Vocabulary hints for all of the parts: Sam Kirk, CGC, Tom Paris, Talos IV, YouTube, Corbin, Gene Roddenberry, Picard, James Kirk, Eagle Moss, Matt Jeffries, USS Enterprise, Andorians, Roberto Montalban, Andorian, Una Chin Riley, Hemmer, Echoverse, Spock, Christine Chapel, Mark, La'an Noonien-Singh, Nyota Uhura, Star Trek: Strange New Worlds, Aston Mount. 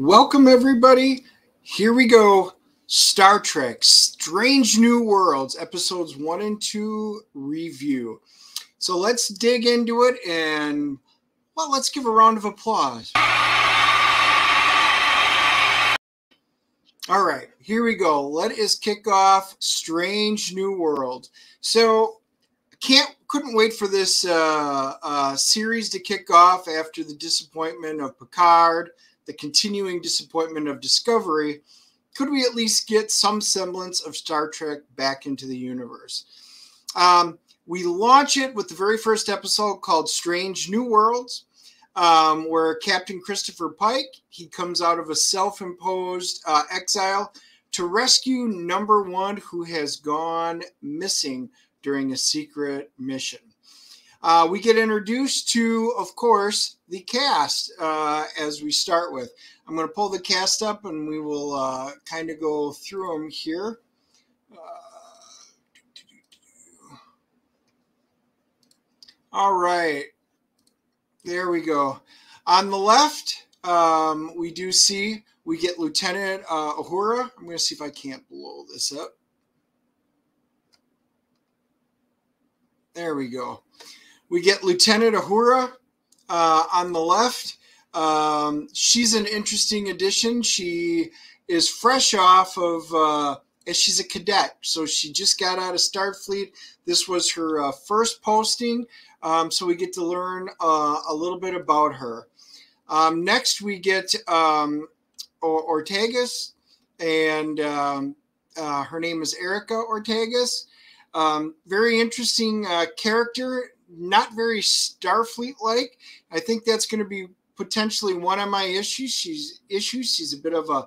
Welcome, everybody. Here we go. Star Trek: Strange New Worlds, episodes 1 and 2 review. So let's dig into it and, well, let's give a round of applause. All right, here we go. Let us kick off Strange New World. So couldn't wait for this series to kick off after the disappointment of Picard, the continuing disappointment of Discovery. Could we at least get some semblance of Star Trek back into the universe? We launch it with the very first episode called Strange New Worlds, where Captain Christopher Pike, he comes out of a self-imposed exile to rescue number one, who has gone missing during a secret mission. We get introduced to, of course, the cast as we start with. I'm going to pull the cast up and we will kind of go through them here. All right. There we go. On the left, we get Lieutenant Uhura. I'm going to see if I can't blow this up. There we go. We get Lieutenant Uhura on the left. She's an interesting addition. She is fresh off of, and she's a cadet, so she just got out of Starfleet. This was her first posting, so we get to learn a little bit about her. Next, we get Ortegas, and her name is Erica Ortegas. Very interesting character. Not very Starfleet-like. I think that's going to be potentially one of my issues. She's a bit of a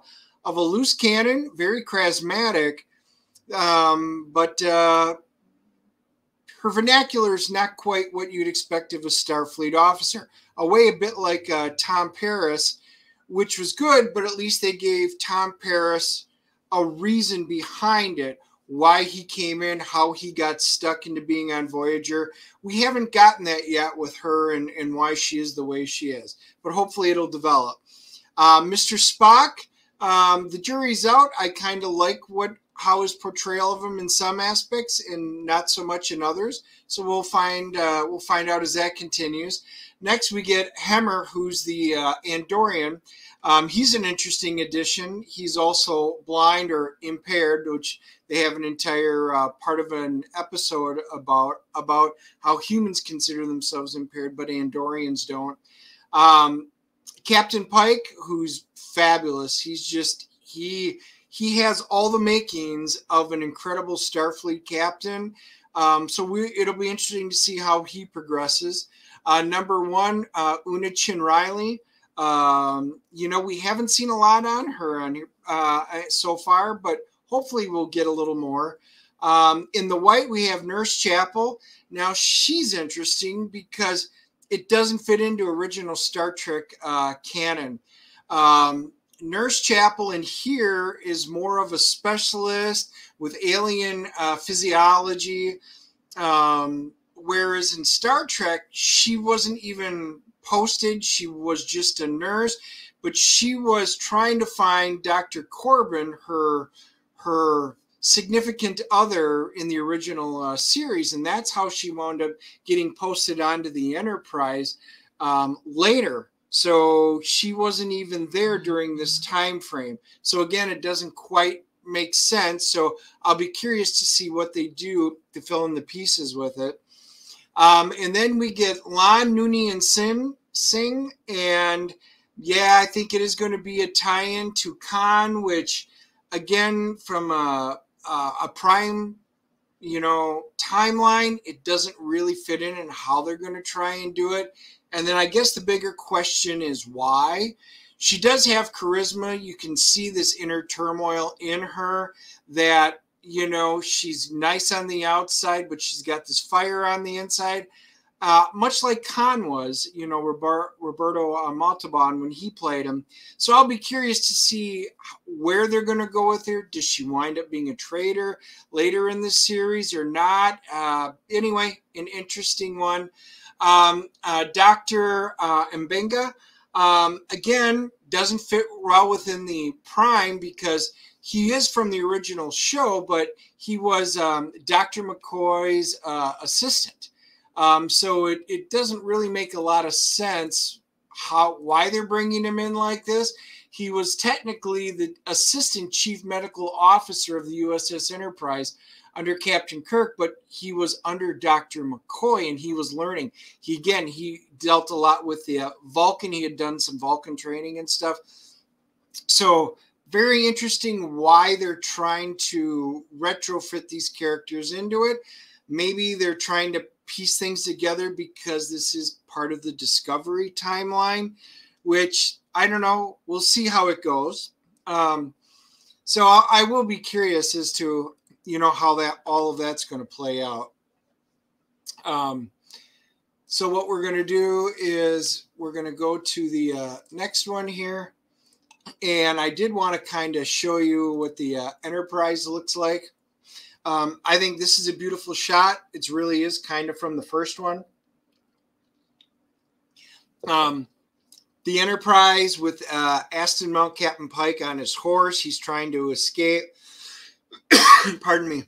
loose cannon, very charismatic, but her vernacular is not quite what you'd expect of a Starfleet officer. A bit like Tom Paris, which was good, but at least they gave Tom Paris a reason behind it. Why he came in, how he got stuck into being on Voyager. We haven't gotten that yet with her and why she is the way she is, but hopefully it'll develop. Mr. Spock, the jury's out. I kind of like how his portrayal of him in some aspects and not so much in others. So we'll find out as that continues. Next, we get Hemmer, who's the Andorian. He's an interesting addition. He's also blind or impaired, which they have an entire part of an episode about how humans consider themselves impaired, but Andorians don't. Captain Pike, who's fabulous. He's just, he has all the makings of an incredible Starfleet captain. It'll be interesting to see how he progresses. Number one, Una Chin Riley. We haven't seen a lot on her so far, but hopefully we'll get a little more. In the white, we have Nurse Chapel. Now, she's interesting because it doesn't fit into original Star Trek canon. Nurse Chapel in here is more of a specialist with alien physiology, whereas in Star Trek, she wasn't even posted. She was just a nurse, but she was trying to find Dr. Corbin, her significant other in the original series, and that's how she wound up getting posted onto the Enterprise later. So she wasn't even there during this time frame. So again, it doesn't quite make sense. So I'll be curious to see what they do to fill in the pieces with it. And then we get La'an Noonien-Singh, and yeah, I think it is going to be a tie-in to Khan, which again, from a prime, timeline, it doesn't really fit in and how they're going to try and do it. And then I guess the bigger question is why. She does have charisma. You can see this inner turmoil in her that, she's nice on the outside, but she's got this fire on the inside. Much like Khan was, Roberto Montalban when he played him. So I'll be curious to see where they're going to go with her. Does she wind up being a traitor later in the series or not? Anyway, an interesting one. Dr. M'Benga, Again, doesn't fit well within the prime because he is from the original show, but he was Dr. McCoy's assistant. So it doesn't really make a lot of sense why they're bringing him in like this. He was technically the assistant chief medical officer of the USS Enterprise under Captain Kirk, but he was under Dr. McCoy, and he was learning. He dealt a lot with the Vulcan. He had done some Vulcan training and stuff. So very interesting why they're trying to retrofit these characters into it. Maybe they're trying to piece things together because this is part of the Discovery timeline, which, I don't know, we'll see how it goes. So I will be curious as to, you know, how that all of that's going to play out. So what we're going to do is we're going to go to the next one here. And I did want to kind of show you what the Enterprise looks like. I think this is a beautiful shot. It really is kind of from the first one. The Enterprise with Aston Mount Captain Pike on his horse. He's trying to escape. Pardon me.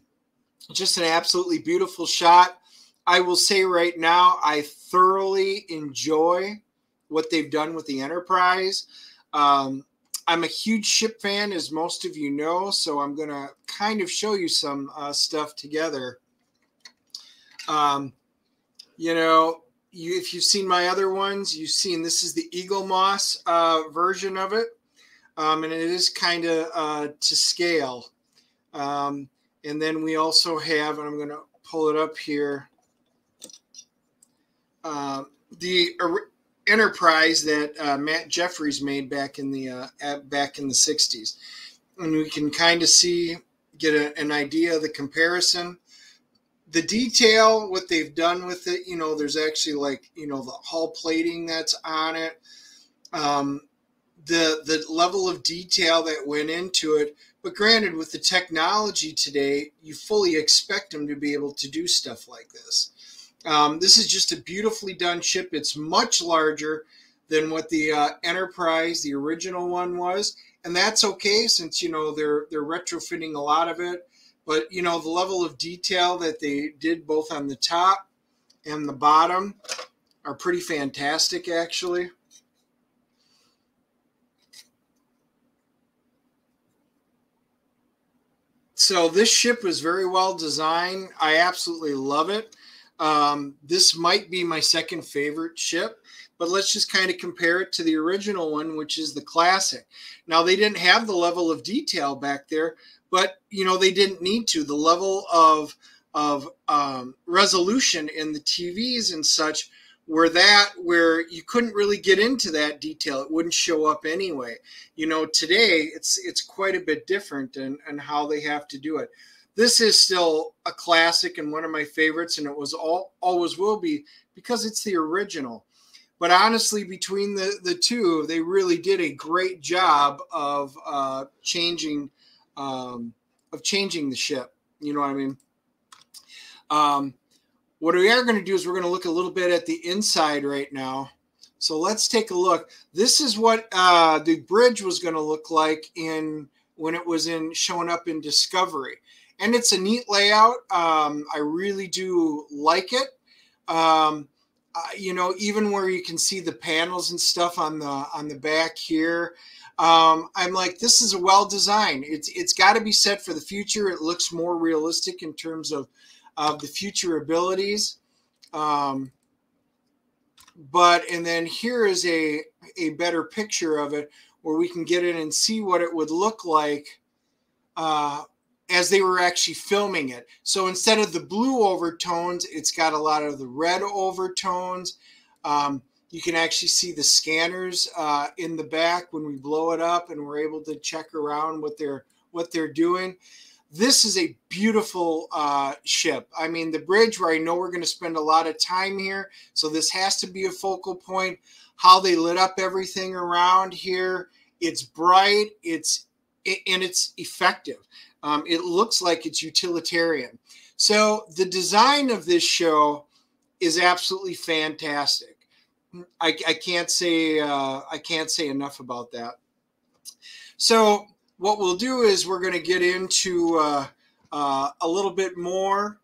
Just an absolutely beautiful shot. I will say right now, I thoroughly enjoy what they've done with the Enterprise. I'm a huge ship fan, as most of you know, so I'm going to kind of show you some stuff together. You know, if you've seen my other ones, you've seen this is the Eagle Moss version of it, and it is kind of to scale. And then we also have, and I'm going to pull it up here, the Enterprise that Matt Jeffries made back in the '60s, and we can kind of see, get an idea of the comparison, the detail, what they've done with it. You know, there's actually, like, you know, the hull plating that's on it, the level of detail that went into it. But granted, with the technology today, you fully expect them to be able to do stuff like this. This is just a beautifully done ship. It's much larger than what the Enterprise, the original one, was. And that's okay, since, you know, they're retrofitting a lot of it. But, you know, the level of detail that they did both on the top and the bottom are pretty fantastic, actually. So this ship was very well designed. I absolutely love it. This might be my second favorite ship, but let's just kind of compare it to the original one, which is the classic. Now, they didn't have the level of detail back there, but, you know, they didn't need to. The level of resolution in the TVs and such were that where you couldn't really get into that detail. It wouldn't show up anyway. You know, today it's quite a bit different in how they have to do it. This is still a classic and one of my favorites, and it was always will be because it's the original. But honestly, between the two, they really did a great job of changing the ship. You know what I mean? What we are going to do is we're going to look a little bit at the inside right now. So let's take a look. This is what the bridge was going to look like when it was showing up in Discovery. And it's a neat layout. I really do like it. You know, even where you can see the panels and stuff on the back here. I'm like, this is a well designed. It's got to be set for the future. It looks more realistic in terms of the future abilities. And then here is a better picture of it where we can get in and see what it would look like as they were actually filming it. So instead of the blue overtones, it's got a lot of the red overtones. You can actually see the scanners in the back when we blow it up, and we're able to check around what they're doing. This is a beautiful ship. I mean, the bridge, where I know we're going to spend a lot of time here, so this has to be a focal point. How they lit up everything around here. It's bright, and it's effective. It looks like it's utilitarian. So the design of this show is absolutely fantastic. I can't say enough about that. So what we'll do is we're going to get into a little bit more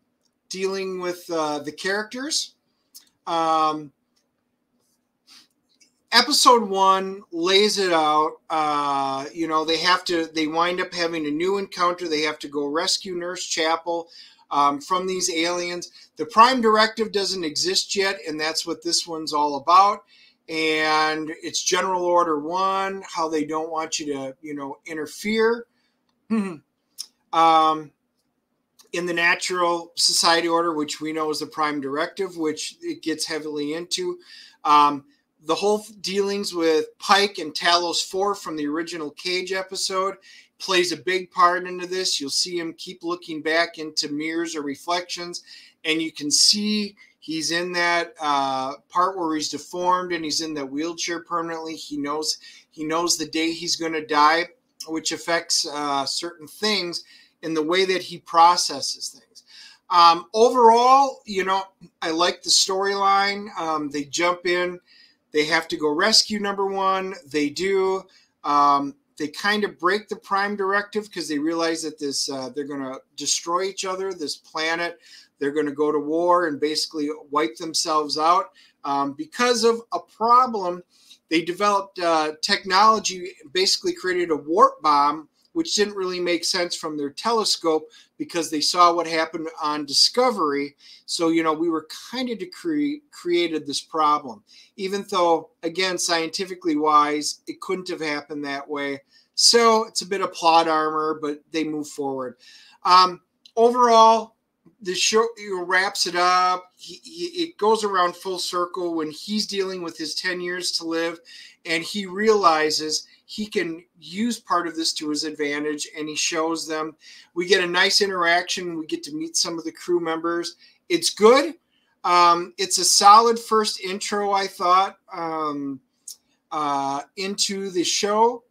dealing with the characters. Episode 1 lays it out. You know, they wind up having a new encounter. They have to go rescue Nurse Chapel from these aliens. The Prime Directive doesn't exist yet, and that's what this one's all about. And it's General Order 1, how they don't want you to, you know, interfere in the Natural Society Order, which we know is the Prime Directive, which it gets heavily into. The whole dealings with Pike and Talos IV from the original Cage episode plays a big part into this. You'll see him keep looking back into mirrors or reflections, and you can see he's in that part where he's deformed and he's in that wheelchair permanently. He knows the day he's going to die, which affects certain things in the way that he processes things. Overall, you know, I like the storyline. They jump in. They have to go rescue number one. They do. They kind of break the Prime Directive because they realize that they're going to destroy each other, this planet. They're going to go to war and basically wipe themselves out. Because of a problem, they developed technology, basically created a warp bomb, which didn't really make sense from their telescope because they saw what happened on Discovery. So, you know, we were kind of created this problem, even though, again, scientifically wise, it couldn't have happened that way. So it's a bit of plot armor, but they move forward. Overall, the show wraps it up. It goes around full circle when he's dealing with his 10 years to live, and he realizes he can use part of this to his advantage, and he shows them. We get a nice interaction. We get to meet some of the crew members. It's good. It's a solid first intro, I thought, into the show.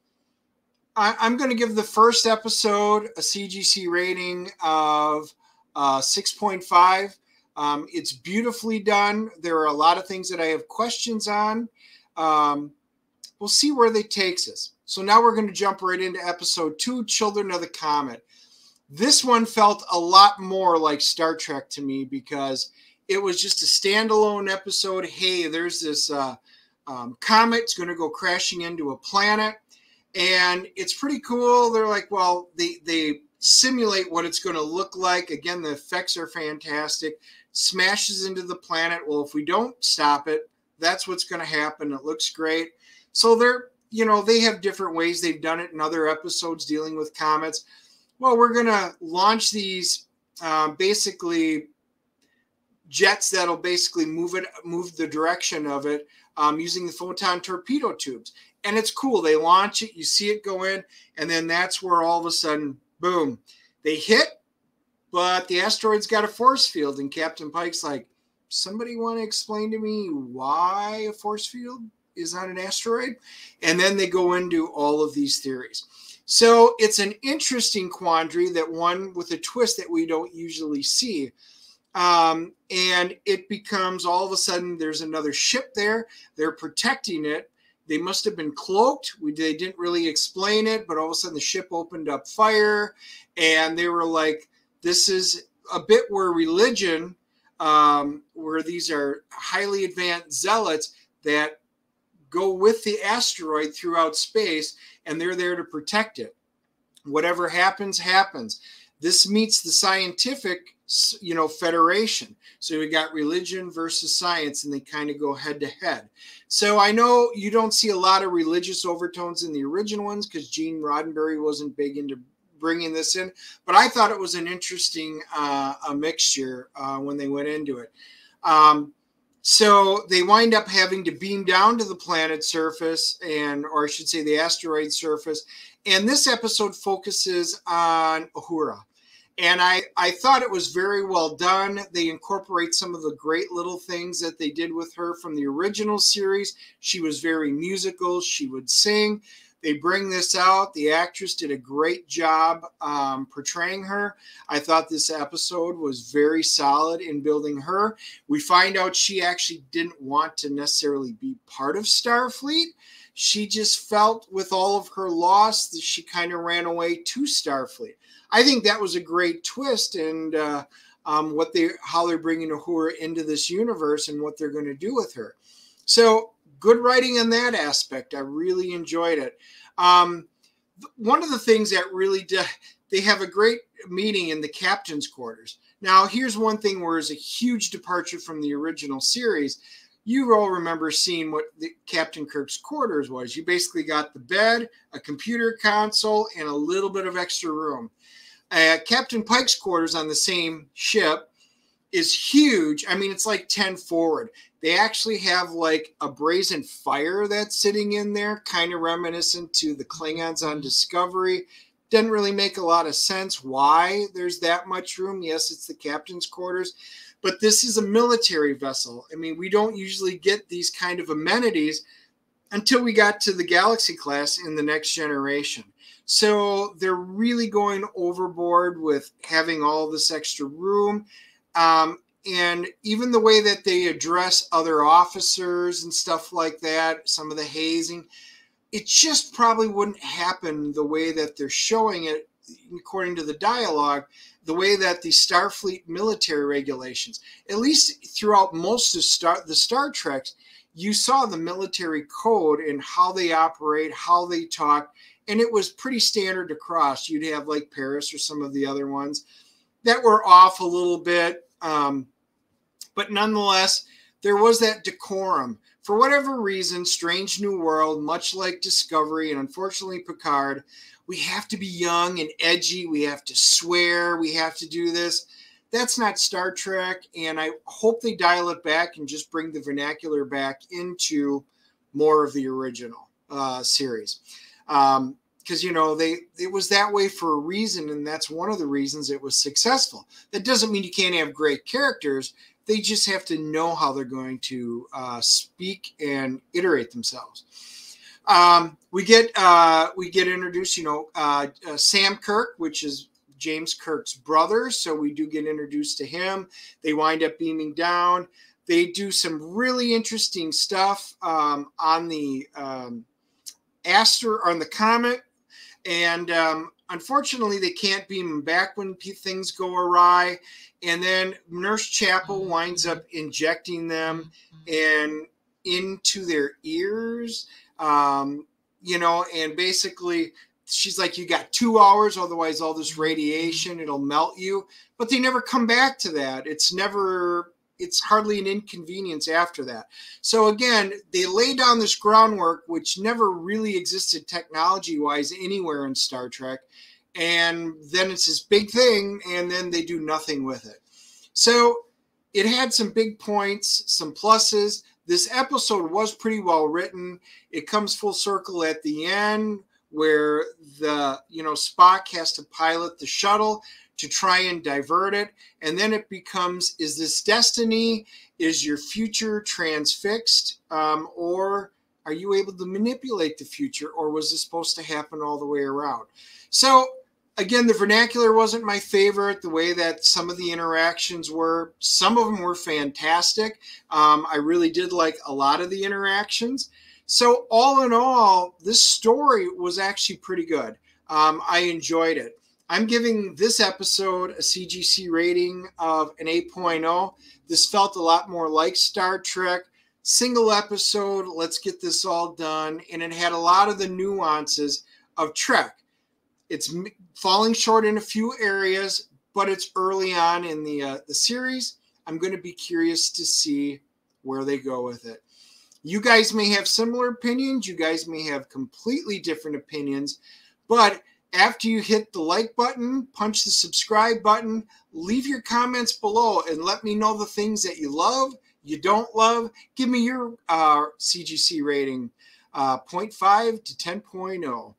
I'm going to give the first episode a CGC rating of 6.5. It's beautifully done. There are a lot of things that I have questions on. We'll see where they takes us. So now we're going to jump right into episode 2, Children of the Comet. This one felt a lot more like Star Trek to me because it was just a standalone episode. Hey, there's this comet. It's going to go crashing into a planet. And it's pretty cool. They're like, well, they simulate what it's going to look like. Again, the effects are fantastic. Smashes into the planet. Well, if we don't stop it, that's what's going to happen. It looks great. So they're, you know, they have different ways they've done it in other episodes dealing with comets. Well, we're going to launch these basically jets that'll basically move the direction of it using the photon torpedo tubes. And it's cool. They launch it, you see it go in, and then that's where all of a sudden, boom, they hit, but the asteroid's got a force field. And Captain Pike's like, somebody want to explain to me why a force field is on an asteroid? And then they go into all of these theories. So it's an interesting quandary, that one with a twist that we don't usually see. And it becomes all of a sudden there's another ship there. They're protecting it. They must have been cloaked. They didn't really explain it, but all of a sudden the ship opened up fire. And they were like, this is a bit where religion, where these are highly advanced zealots that go with the asteroid throughout space, and they're there to protect it. Whatever happens, happens. This meets the scientific, you know, federation. So we got religion versus science, and they kind of go head to head. So I know you don't see a lot of religious overtones in the original ones because Gene Roddenberry wasn't big into bringing this in, but I thought it was an interesting a mixture when they went into it. So they wind up having to beam down to the planet's surface, and, or I should say the asteroid's surface. And this episode focuses on Uhura. And I thought it was very well done. They incorporate some of the great little things that they did with her from the original series. She was very musical. She would sing. They bring this out. The actress did a great job portraying her. I thought this episode was very solid in building her. We find out she actually didn't want to necessarily be part of Starfleet. She just felt with all of her loss that she kind of ran away to Starfleet. I think that was a great twist, and how they're bringing Uhura into this universe and what they're going to do with her. So good writing in that aspect. I really enjoyed it. One of the things that really they have a great meeting in the captain's quarters. Now, here's one thing where it's a huge departure from the original series. You all remember seeing what the Captain Kirk's quarters was. You basically got the bed, a computer console, and a little bit of extra room. Captain Pike's quarters on the same ship is huge. I mean, it's like 10 forward. They actually have like a brazen fire that's sitting in there, kind of reminiscent to the Klingons on Discovery. Doesn't really make a lot of sense why there's that much room. Yes, it's the captain's quarters, but this is a military vessel. I mean, we don't usually get these kind of amenities until we got to the Galaxy class in the Next Generation. So they're really going overboard with having all this extra room. And even the way that they address other officers and stuff like that, some of the hazing, it just probably wouldn't happen the way that they're showing it, according to the dialogue, the way that the Starfleet military regulations, at least throughout most of the Star Treks, you saw the military code and how they operate, how they talk, and it was pretty standard across. You'd have like Paris or some of the other ones that were off a little bit. But nonetheless, there was that decorum. For whatever reason, Strange New World, much like Discovery and unfortunately Picard, we have to be young and edgy. We have to swear. We have to do this. That's not Star Trek. And I hope they dial it back and just bring the vernacular back into more of the original series. Because, you know, it was that way for a reason, and that's one of the reasons it was successful. That doesn't mean you can't have great characters. They just have to know how they're going to speak and iterate themselves. We get introduced, you know, Sam Kirk, which is James Kirk's brother, so we do get introduced to him. They wind up beaming down. They do some really interesting stuff on the on the comet, and unfortunately they can't beam him back when things go awry, and then Nurse Chapel winds up injecting them and into their ears, you know, and basically she's like, you got 2 hours, otherwise all this radiation, it'll melt you. But they never come back to that. It's hardly an inconvenience after that. So again, they lay down this groundwork, which never really existed technology-wise anywhere in Star Trek. And then it's this big thing, and then they do nothing with it. So it had some big points, some pluses. This episode was pretty well written. It comes full circle at the end where Spock has to pilot the shuttle to try and divert it. And then it becomes, is this destiny? Is your future transfixed? Or are you able to manipulate the future? Or was this supposed to happen all the way around? So again, the vernacular wasn't my favorite, the way that some of the interactions were. Some of them were fantastic. I really did like a lot of the interactions. So all in all, this story was actually pretty good. I enjoyed it. I'm giving this episode a CGC rating of an 8.0. This felt a lot more like Star Trek. Single episode, let's get this all done. And it had a lot of the nuances of Trek. It's falling short in a few areas, but it's early on in the series. I'm going to be curious to see where they go with it. You guys may have similar opinions. You guys may have completely different opinions, but after you hit the like button, punch the subscribe button, leave your comments below and let me know the things that you love, you don't love. Give me your CGC rating, 0.5 to 10.0,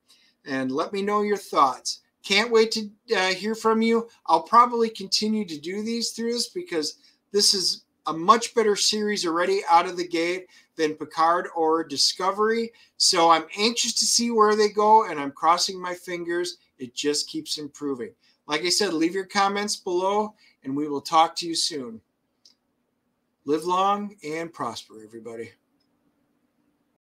and let me know your thoughts. Can't wait to hear from you. I'll probably continue to do these through this because this is a much better series already out of the gate than Picard or Discovery. So I'm anxious to see where they go, and I'm crossing my fingers. It just keeps improving. Like I said, leave your comments below, and we will talk to you soon. Live long and prosper, everybody.